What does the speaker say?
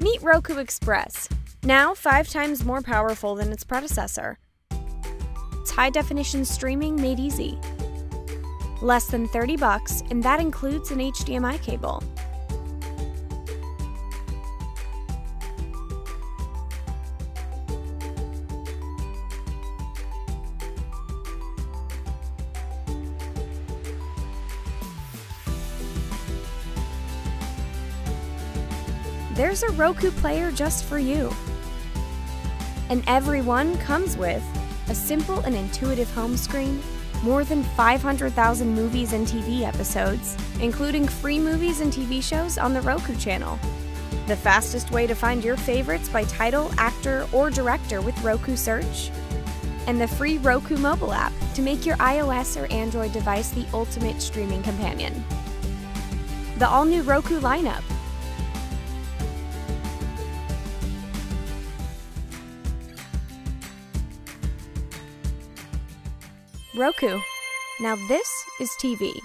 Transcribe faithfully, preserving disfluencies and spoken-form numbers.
Meet Roku Express, now five times more powerful than its predecessor. It's high-definition streaming made easy. Less than thirty bucks, and that includes an H D M I cable. There's a Roku player just for you. And every one comes with a simple and intuitive home screen, more than five hundred thousand movies and T V episodes, including free movies and T V shows on the Roku channel, the fastest way to find your favorites by title, actor, or director with Roku Search, and the free Roku mobile app to make your iOS or Android device the ultimate streaming companion. The all-new Roku lineup, Roku. Now this is T V.